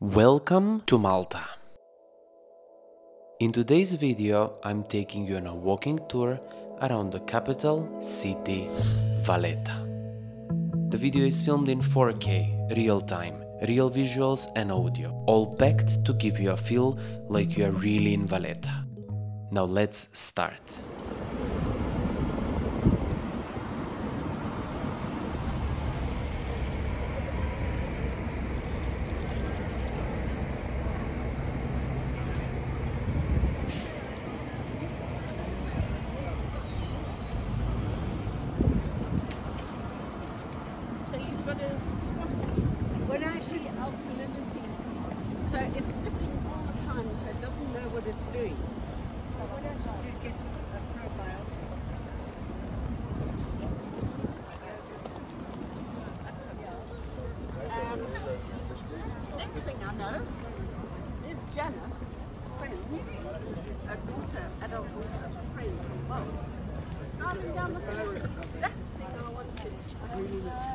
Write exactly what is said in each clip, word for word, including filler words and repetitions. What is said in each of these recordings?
Welcome to Malta! In today's video, I'm taking you on a walking tour around the capital city, Valletta. The video is filmed in four K, real time, real visuals and audio, all packed to give you a feel like you are really in Valletta. Now let's start! When I actually help the liberty, so it's tipping all the time, so it doesn't know what it's doing. So what I should do is get some of the probiotics. Um, next thing I know is Janice, a friend, a daughter, adult daughter, a friend from Wales, driving down the road. That's the thing I wanted. Um,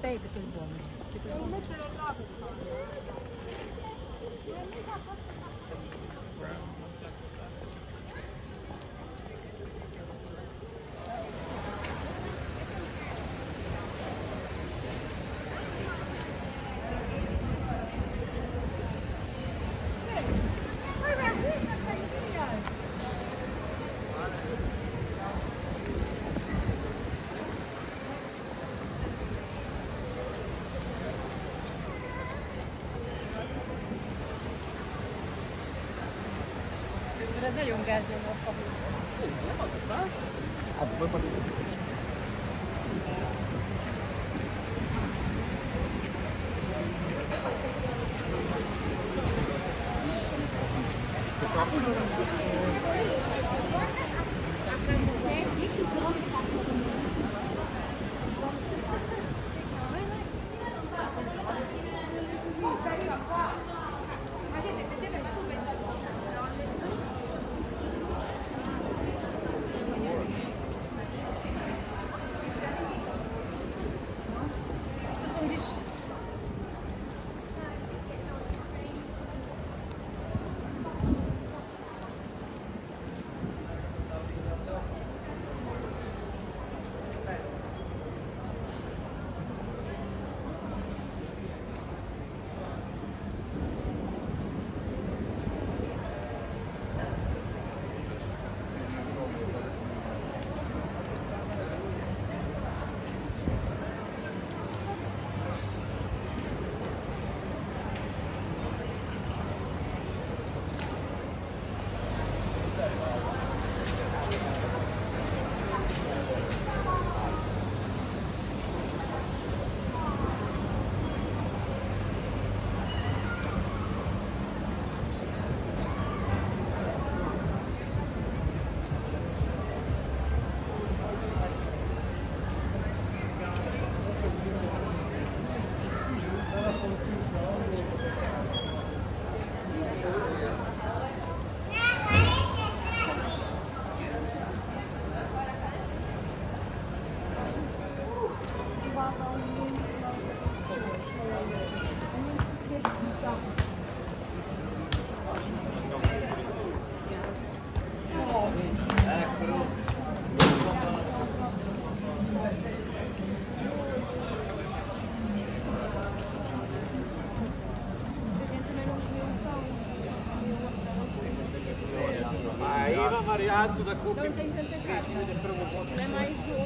Baby, good one. Ez nagyon gáznyomó kapjuk. Nem az a bár? Hát, vagy pedig. Variato da copia non penso che è mai su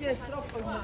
è troppo qua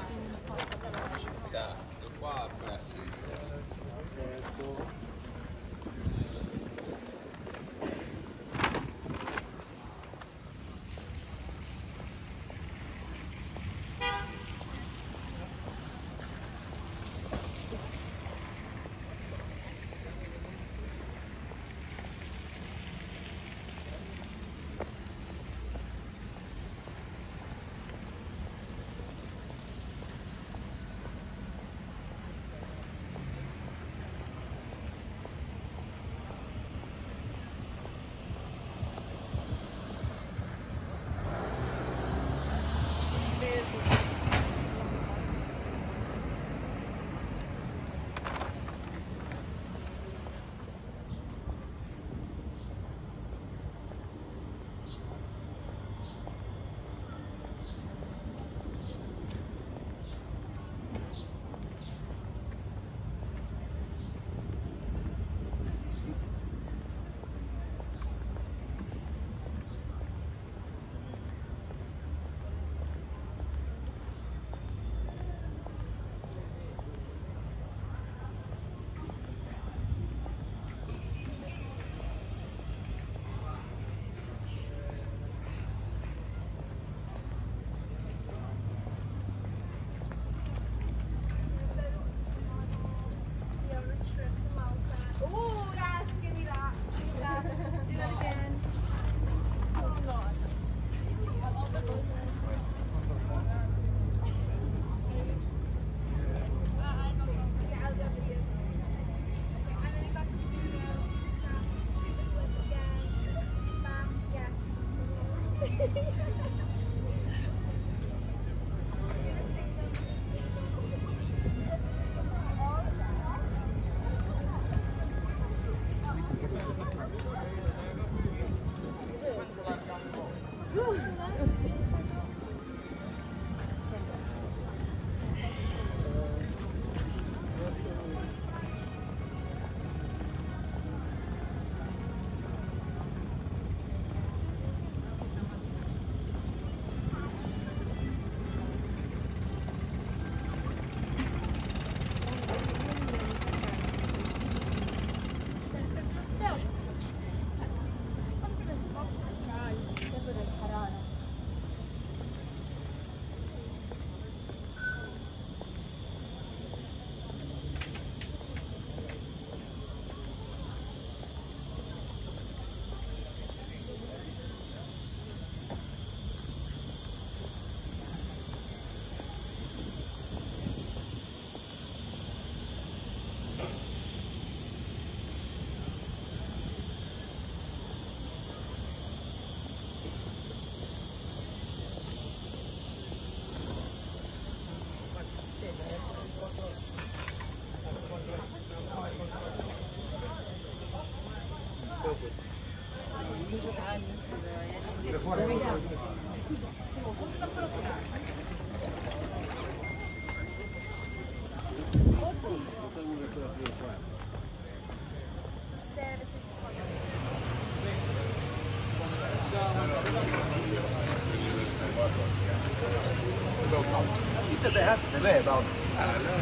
He said they asked today about it. I don't know.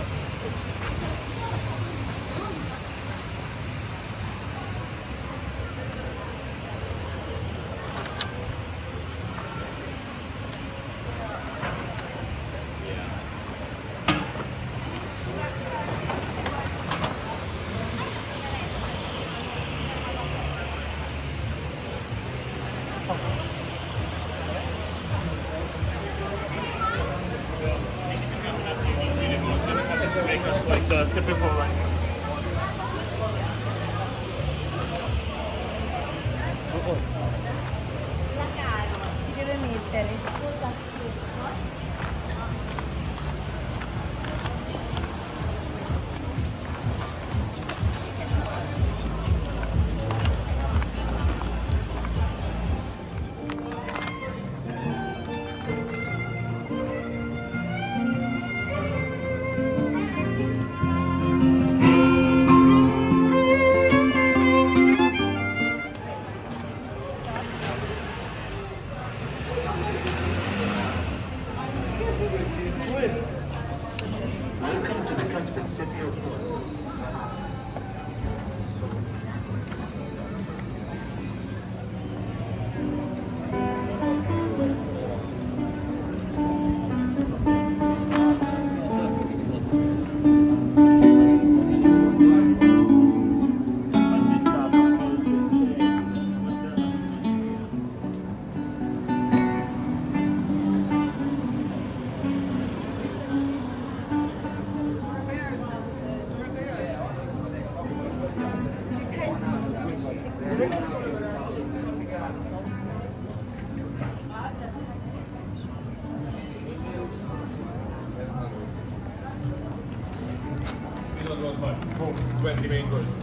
The typical like la carne si deve mettere sopra twenty main courses.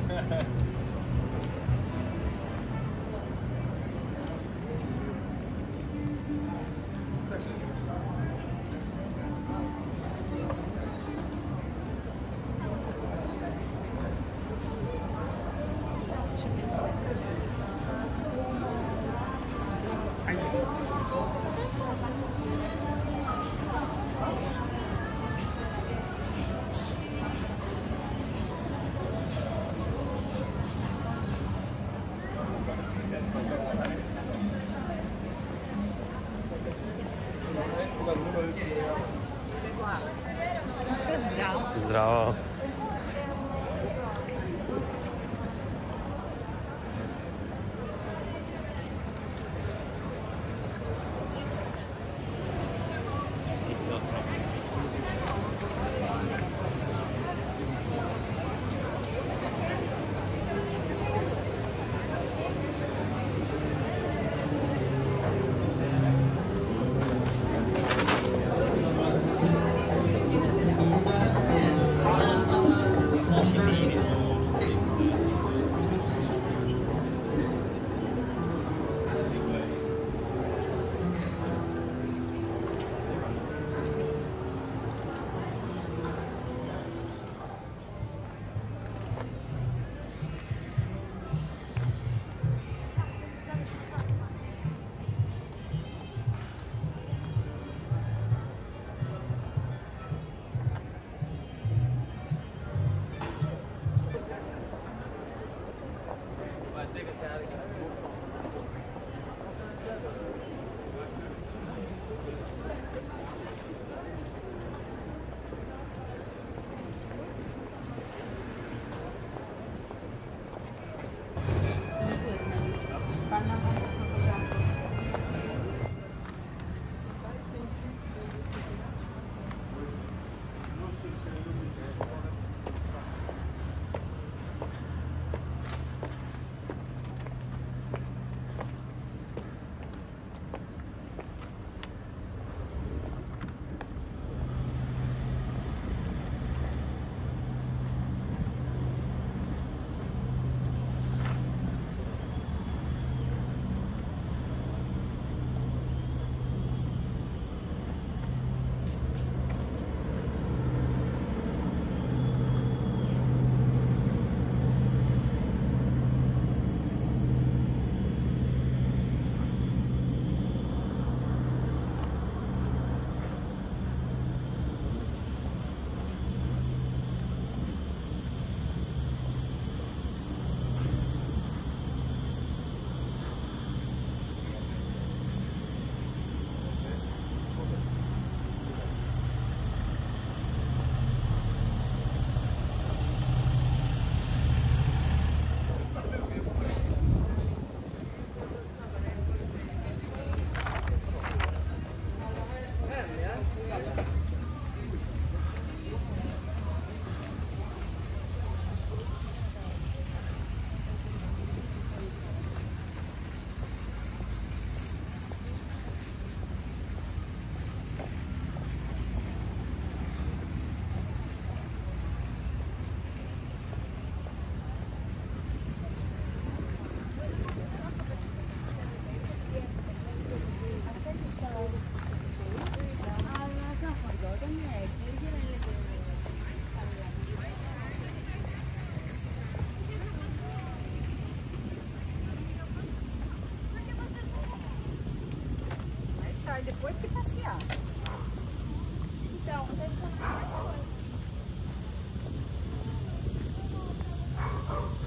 Здраво. Thank you. depois que passear. Então, deve passar depois.